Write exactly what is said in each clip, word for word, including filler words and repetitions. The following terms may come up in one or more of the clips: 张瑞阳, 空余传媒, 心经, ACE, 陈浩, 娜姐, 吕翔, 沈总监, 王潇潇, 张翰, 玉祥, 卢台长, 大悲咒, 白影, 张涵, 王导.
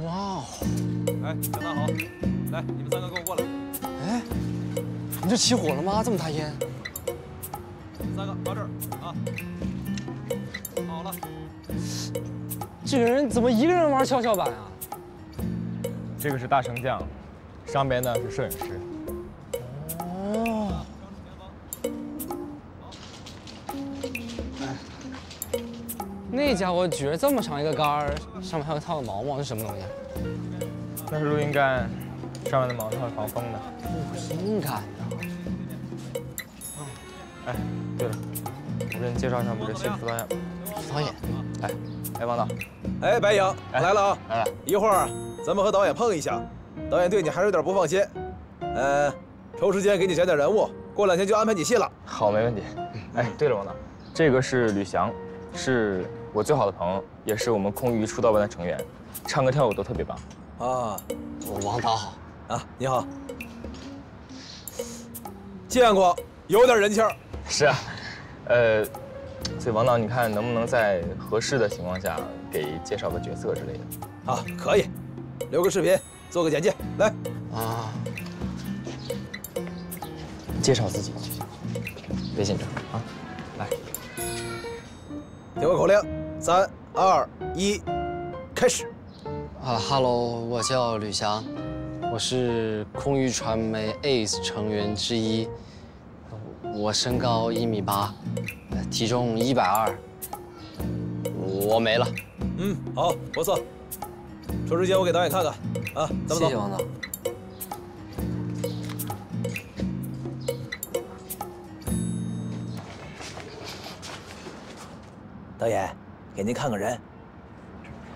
哇哦！哎，小大好，来，你们三个跟我过来。哎，你这起火了吗？这么大烟！三个到这儿啊！好了。这个人怎么一个人玩跷跷板啊？这个是大绳匠，上边呢是摄影师。 哦，哎，那家伙举着这么长一个杆儿，上面还有套个毛毛，是什么东西？那是录音杆，上面的毛套是防风的。录音杆啊！哎，对了，我给你介绍一下我们这新副导演。副导演，哎，哎，王导，哎，白影来了啊！来了，一会儿咱们和导演碰一下，导演对你还是有点不放心，呃。 抽时间给你讲讲人物，过两天就安排你戏了。好，没问题。哎，对了，王导，这个是吕翔，是我最好的朋友，也是我们空余出道班的成员，唱歌跳舞都特别棒。啊，王导好啊，你好。见过，有点人气儿。是啊，呃，所以王导，你看能不能在合适的情况下给介绍个角色之类的？啊，可以，留个视频，做个简介，来。啊。 介绍自己，别紧张啊！来，听我口令，三二一，开始。啊哈喽，我叫吕翔，我是空余传媒 A C E 成员之一。我身高一米八，体重一百二。我没了。嗯，好，不错。抽时间我给导演看看啊，咱们走。谢谢王导。 导演，给您看个人。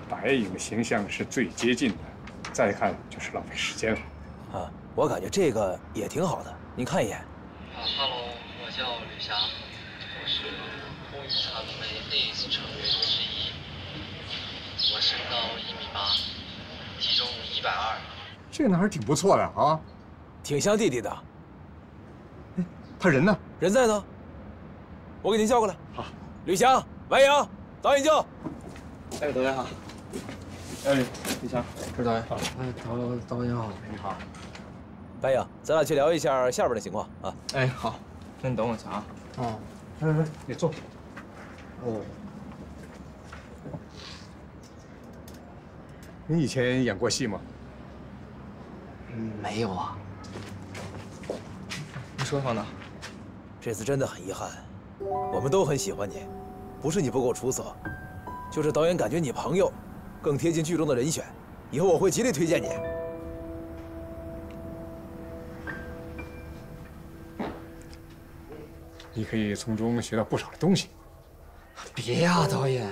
白影形象是最接近的，再看就是浪费时间了。啊，我感觉这个也挺好的，您看一眼。啊哈喽，我叫吕翔，我是空余传媒 A C E 成员之一，我身高一米八，体重一百二。这个男孩挺不错的啊，挺像弟弟的。哎，他人呢？人在呢。我给您叫过来。好，吕翔。 白影，导演叫。哎，导演好。哎，李强，是导演好。哎，导导演好，你好。白影，咱俩去聊一下下边的情况啊。哎，好，那你等我一下啊。哦，来来来，你坐。哦。你以前演过戏吗？没有啊。你说，方导，这次真的很遗憾，我们都很喜欢你。 不是你不够出色，就是导演感觉你朋友更贴近剧中的人选。以后我会极力推荐你。你可以从中学到不少的东西。别呀，导演，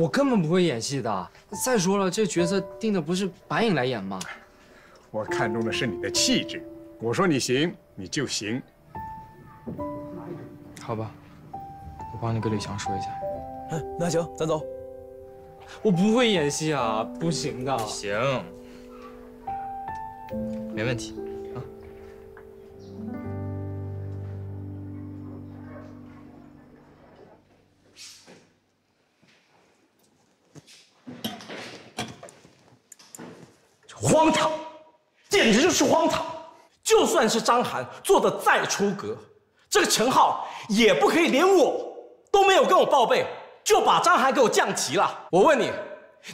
我根本不会演戏的。再说了，这角色定的不是白影来演吗？我看中的是你的气质。我说你行，你就行。好吧。 我帮你跟吕翔说一下。嗯，那行，咱走。我不会演戏啊，不行的。行，没问题啊。荒唐，简直就是荒唐！就算是张涵做的再出格，这个陈浩也不可以连我。 都没有跟我报备，就把张涵给我降级了。我问你，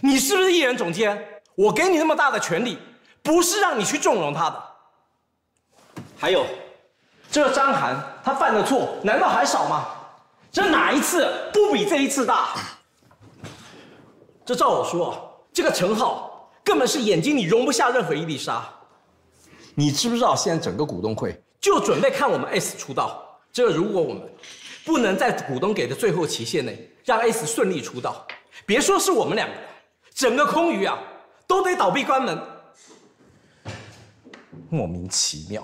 你是不是艺人总监？我给你那么大的权利，不是让你去纵容他的。还有，这个张涵他犯的错难道还少吗？这哪一次不比这一次大？这照我说，这个陈浩根本是眼睛里容不下任何一粒沙。你知不知道现在整个股东会就准备看我们 A C E 出道？这如果我们…… 不能在股东给的最后期限内让 A C E 顺利出道，别说是我们两个，整个空余啊都得倒闭关门。莫名其妙，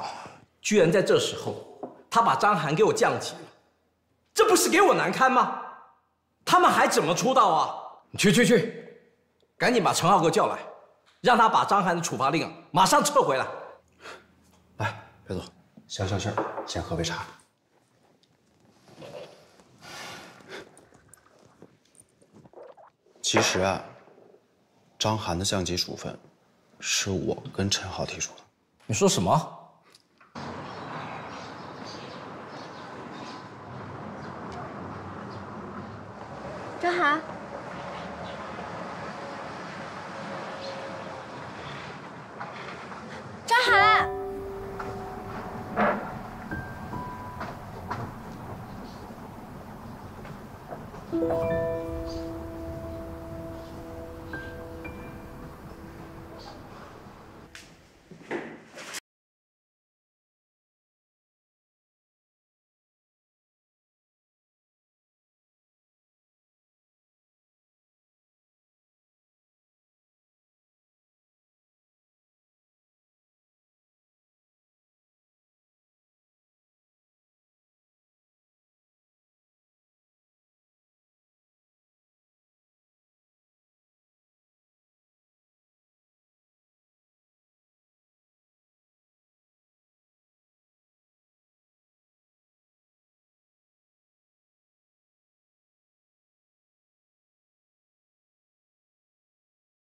居然在这时候他把张涵给我降级了，这不是给我难堪吗？他们还怎么出道啊？去去去，赶紧把陈浩给我叫来，让他把张涵的处罚令啊马上撤回来。来，别走，消消气儿，先喝杯茶。 其实啊，张涵的相机处分，是我跟陈浩提出的。你说什么？ 张涵，张涵，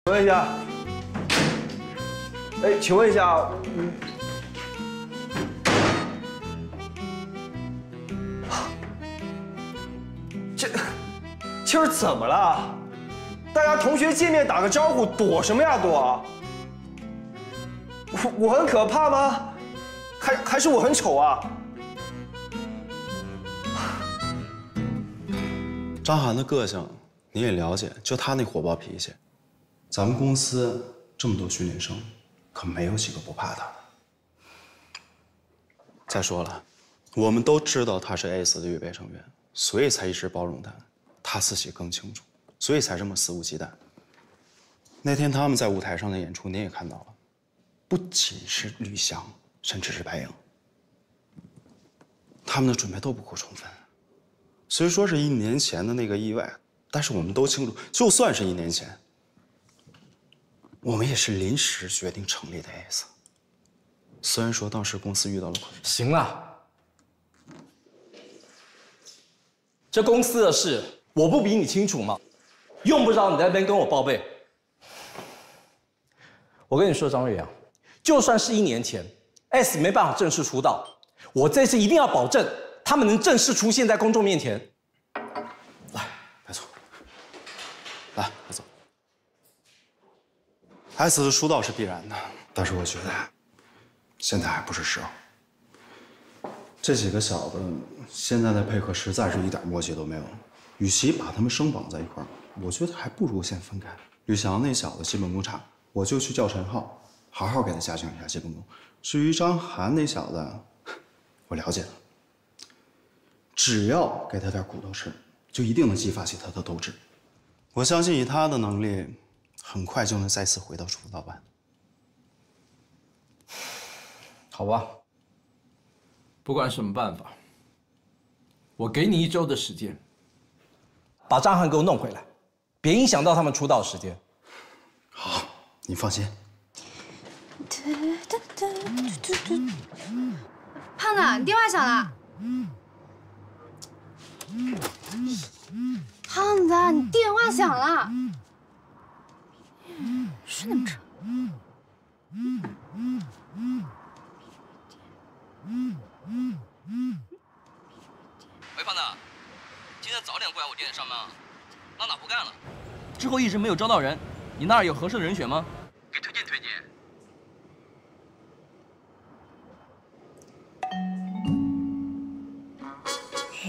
请问一下，哎，请问一下，嗯，这今儿怎么了？大家同学见面打个招呼，躲什么呀躲？我我很可怕吗？还还是我很丑啊？张涵的个性你也了解，就他那火爆脾气。 咱们公司这么多训练生，可没有几个不怕他的。再说了，我们都知道他是 A C E 的预备成员，所以才一直包容他。他自己更清楚，所以才这么肆无忌惮。那天他们在舞台上的演出，你也看到了，不仅是吕翔，甚至是白影，他们的准备都不够充分。虽说是一年前的那个意外，但是我们都清楚，就算是一年前。 我们也是临时决定成立的 A C E， 虽然说当时公司遇到了困难。行了，这公司的事我不比你清楚吗？用不着你在那边跟我报备。我跟你说，张瑞阳，就算是一年前 A C E 没办法正式出道，我这次一定要保证他们能正式出现在公众面前。来，白总，来，白总。 S 的出道是必然的，但是我觉得现在还不是时候。这几个小子现在的配合实在是一点默契都没有，与其把他们生绑在一块儿，我觉得还不如先分开。吕翔那小子基本功差，我就去叫陈浩，好好给他加强一下基本功。至于张涵那小子，我了解了，只要给他点苦头吃，就一定能激发起他的斗志。我相信以他的能力。 很快就能再次回到出道班，好吧。不管什么办法，我给你一周的时间，把张涵给我弄回来，别影响到他们出道时间。好，你放心。胖子，你电话响了。胖子，你电话响了。 是那么扯。喂，胖子，今天早点过来我店里上班啊，拉倒不干了。之后一直没有招到人，你那儿有合适的人选吗？给推荐推荐。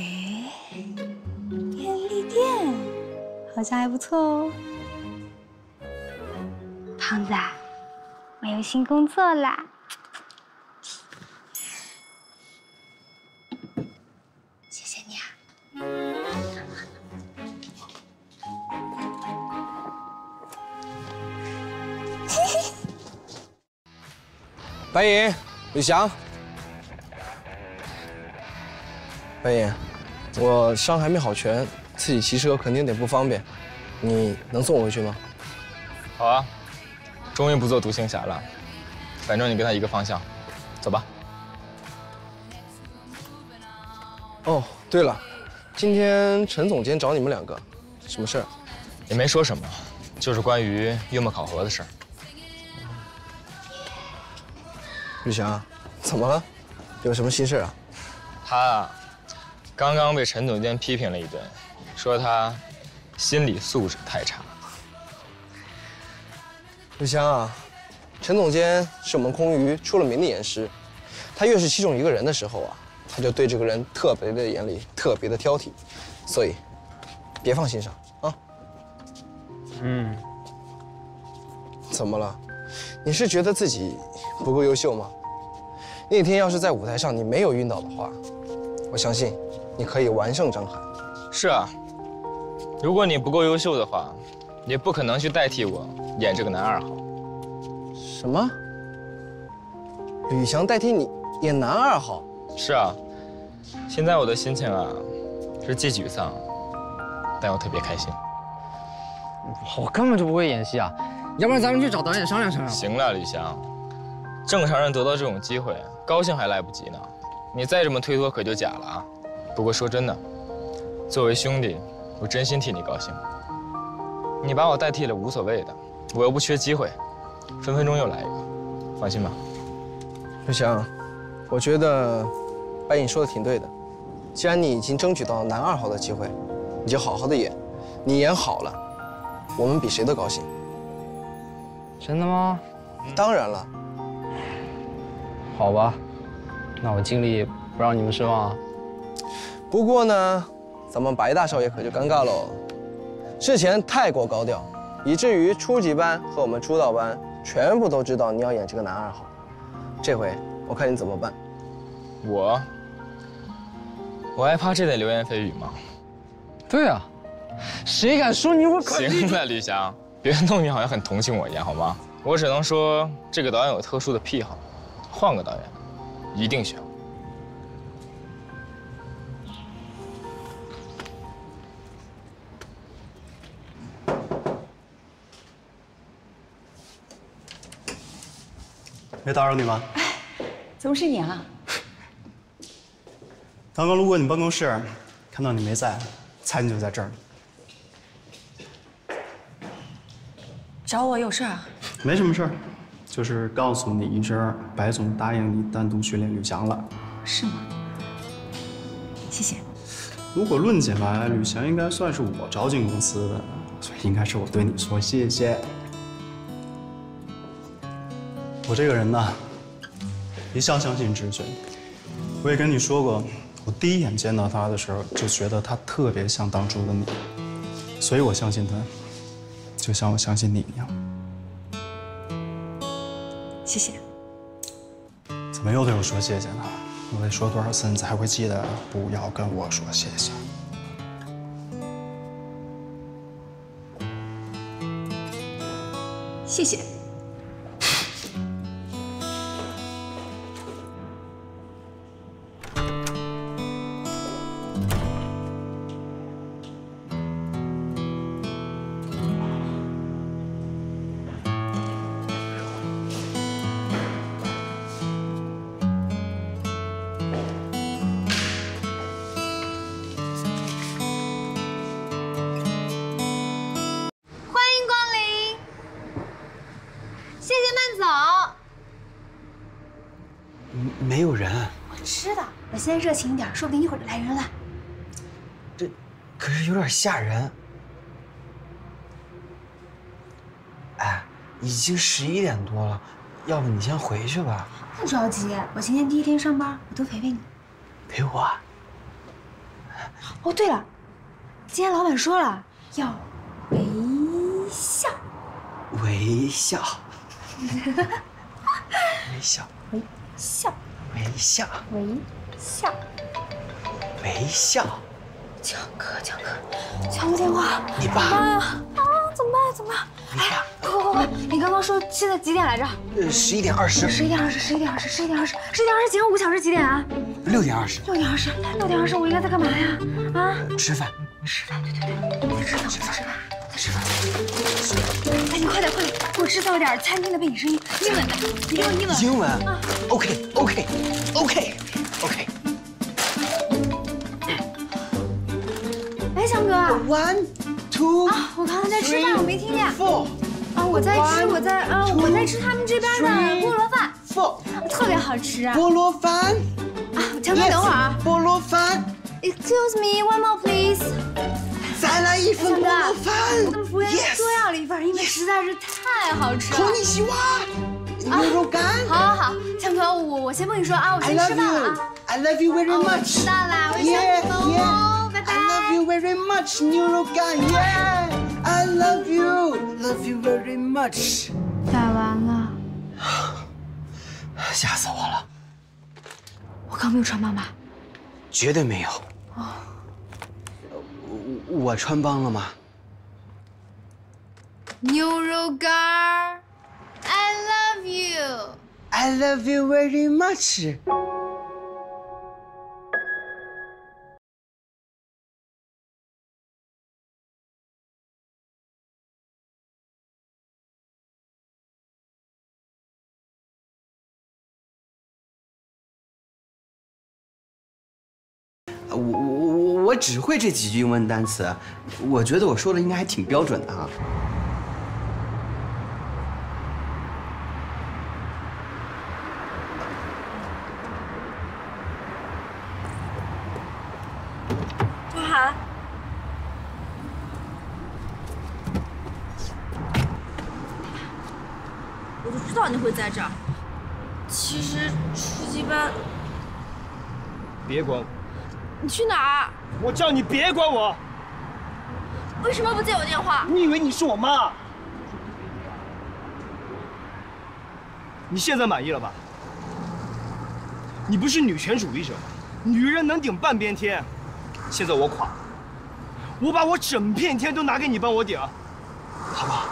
哎，便利店好像还不错哦。 胖子，我有新工作啦！谢谢你啊！白影，吕翔，白影，我伤还没好全，自己骑车肯定得不方便，你能送我回去吗？好啊。 终于不做独行侠了，反正你跟他一个方向，走吧。哦，对了，今天陈总监找你们两个，什么事儿？也没说什么，就是关于月末考核的事儿。玉祥，怎么了？有什么心事啊？他啊，刚刚被陈总监批评了一顿，说他心理素质太差。玉祥啊，陈总监是我们空余出了名的严师，他越是器重一个人的时候啊，他就对这个人特别的严厉，特别的挑剔，所以别放心上啊。嗯，怎么了？你是觉得自己不够优秀吗？ 那天要是在舞台上你没有晕倒的话，我相信你可以完胜张翰。是啊，如果你不够优秀的话，也不可能去代替我演这个男二号。什么？吕翔代替你演男二号？是啊，现在我的心情啊，是既沮丧，但又特别开心。我根本就不会演戏啊，要不然咱们去找导演商量商量。行了，吕翔，正常人得到这种机会。 高兴还来不及呢，你再这么推脱可就假了啊！不过说真的，作为兄弟，我真心替你高兴。你把我代替了无所谓的，我又不缺机会，分分钟又来一个，放心吧。刘翔，我觉得白影说的挺对的。既然你已经争取到男二号的机会，你就好好的演，你演好了，我们比谁都高兴。真的吗？当然了。 好吧，那我尽力不让你们失望啊。不过呢，咱们白大少爷可就尴尬喽。之前太过高调，以至于初级班和我们出道班全部都知道你要演这个男二号。这回我看你怎么办。我，我还怕这点流言蜚语吗？对啊，谁敢说你我可以？行了，吕翔，别弄你好像很同情我一样，好吗？我只能说这个导演有特殊的癖好。 换个导演，一定行。没打扰你吗？哎，怎么是你啊？刚刚路过你办公室，看到你没在，猜你就在这儿。找我有事啊？没什么事儿。 就是告诉你一声，白总答应你单独训练吕翔了，是吗？谢谢。如果论起来，吕翔应该算是我招进公司的，所以应该是我对你说谢谢。我这个人呢，一向相信直觉。我也跟你说过，我第一眼见到他的时候就觉得他特别像当初的你，所以我相信他，就像我相信你一样。 谢谢。怎么又对我说谢谢呢？我得说多少次你才会记得不要跟我说谢谢？谢谢。先热情一点，说不定一会儿就来人了。这可是有点吓人。哎，已经十一点多了，要不你先回去吧。不着急，我今天第一天上班，我多陪陪你。陪我？哦，对了，今天老板说了要微笑。微笑。微笑。微笑。微笑。微。 笑，微笑，江哥，江哥，全部电话，你爸呀！啊，怎么办？怎么办？哎，快快快！你刚刚说现在几点来着？呃，十一点二十。十一点二十，十一点二十，十一点二十，十一点二十，前五小时几点啊？六点二十。六点二十，六点二十，我应该在干嘛呀？啊？吃饭。吃饭，对对对，我在吃饭，我在吃饭，我在吃饭。哎，你快点，快点，给我制造点餐厅的背景声音，英文的，你给我英文。英文。啊 ，OK，OK，OK。 OK。哎，翔哥 ，one two two 啊！我刚才在吃饭，我没听见。four 啊！我在吃，我在啊，我在吃他们这边的菠萝饭。four 特别好吃啊！菠萝饭啊！强哥，等会儿啊！菠萝饭 ，Excuse me, one more please。再来一份菠萝饭。那服务员多要了一份，因为实在是太好吃了。こんにちは。 牛肉干，好好好，强哥，我我先不跟你说啊，我先吃饭了啊。I love you very much。知道啦，我先走喽，拜拜。I love you very much， 牛肉干 ，Yeah。I love you，love you very much。改完了，吓死我了。我刚没有穿帮吧？绝对没有。哦，我我穿帮了吗？牛肉干。 I love you. I love you very much. 我我我只会这几句英文单词，我觉得我说的应该还挺标准的啊。 在这儿，其实初级班。别管我！你去哪儿？我叫你别管我！为什么不接我电话？你以为你是我妈？你现在满意了吧？你不是女权主义者吗？女人能顶半边天，现在我垮了，我把我整片天都拿给你帮我顶，好不好？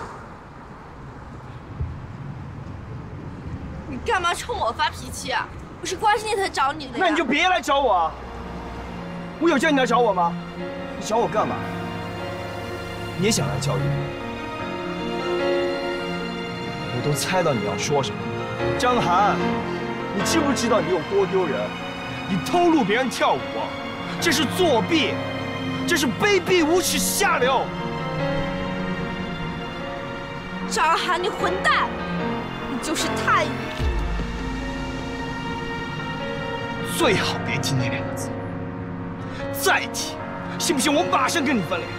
干嘛冲我发脾气啊？我是关心你才找你的。那你就别来找我啊！我有叫你来找我吗？你找我干嘛？你也想来教育我？我都猜到你要说什么。张涵，你知不知道你有多丢人？你偷录别人跳舞，这是作弊，这是卑鄙无耻下流。张涵，你混蛋！你就是太愚。 最好别提那两个字，再提，信不信我马上跟你翻脸？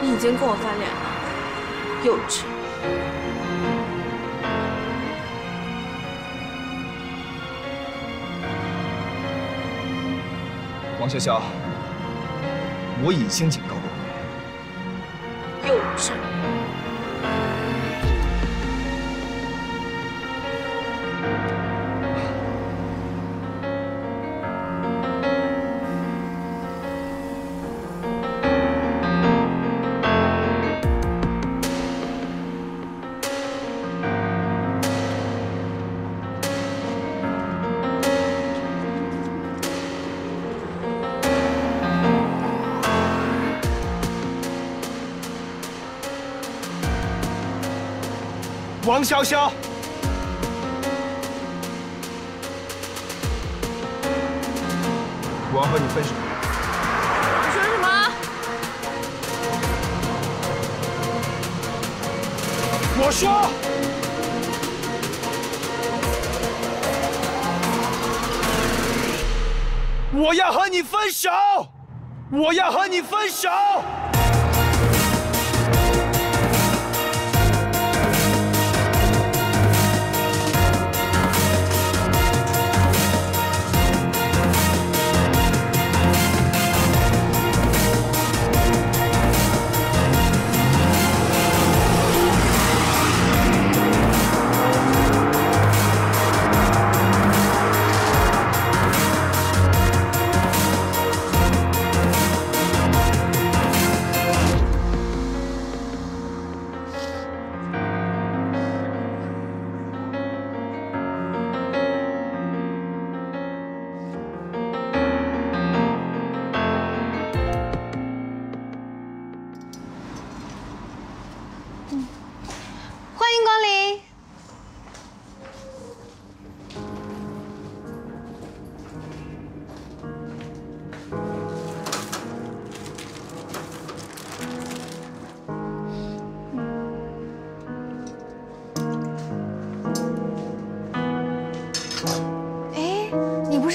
你已经跟我翻脸了，幼稚。王潇潇，我已经警告过你，幼稚。 王潇潇，我要和你分手。你说什么？我说，我要和你分手，我要和你分手。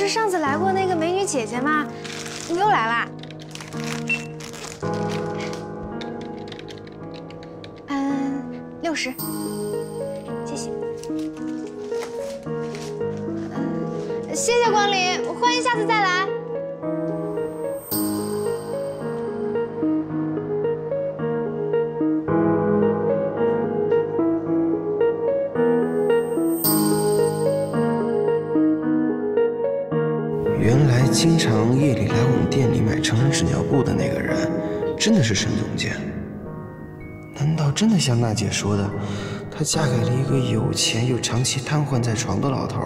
是上次来过那个美女姐姐吗？你又来啦？嗯，六十，谢谢。嗯，谢谢光临，欢迎下次再来。 经常夜里来我们店里买成人纸尿布的那个人，真的是沈总监？难道真的像娜姐说的，她嫁给了一个有钱又长期瘫痪在床的老头？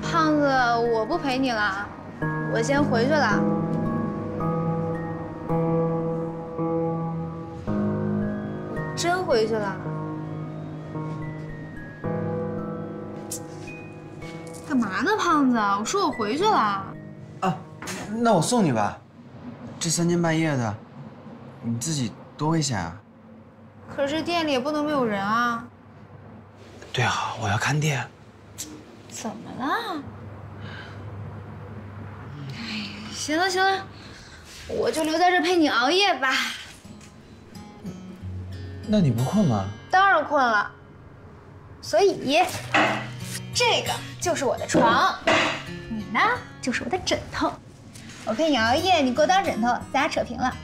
胖子，我不陪你了，我先回去了。我真回去了。干嘛呢，胖子？我说我回去了。啊，那我送你吧。这三更半夜的，你自己多危险啊！可是店里也不能没有人啊。对啊，我要看店。怎么了？哎呀，行了行了，我就留在这陪你熬夜吧。那你不困吗？当然困了。所以。 这个就是我的床，你呢就是我的枕头。我陪你熬夜，你给我当枕头，咱俩扯平了。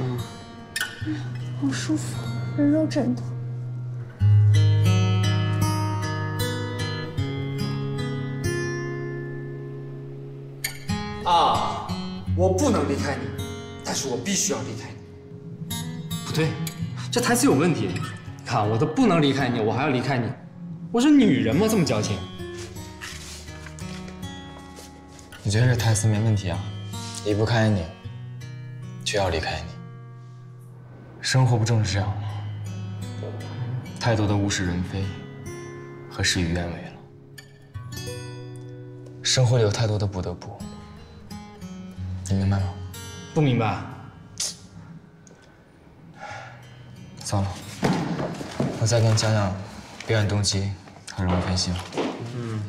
嗯，好舒服，人肉枕头。啊，我不能离开你，但是我必须要离开你。不对，这台词有问题。你看，我都不能离开你，我还要离开你。 我是女人吗？这么矫情？你觉得这台词没问题啊？离不开你，就要离开你。生活不正是这样吗？太多的物是人非和事与愿违了。生活里有太多的不得不，你明白吗？不明白。算了，我再跟你讲讲。 表演动机很容易分析了。嗯，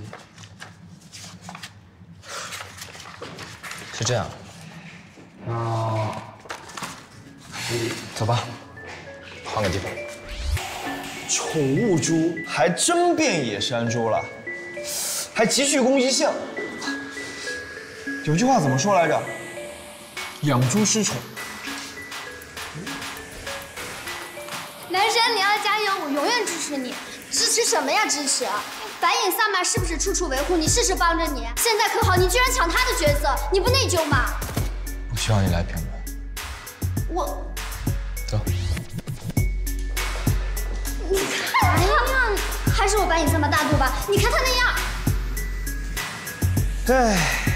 是这样。哦，走吧，换个地方。宠物猪还真变野生猪了，还极具攻击性。有句话怎么说来着？养猪失宠。男神，你要加油，我永远支持你。 支持什么呀？支持！白影萨满是不是处处维护你，事事帮着你？现在可好，你居然抢他的角色，你不内疚吗？不需要你来评论。我走。你看他，还是我白影萨满大度吧？你看他那样。对。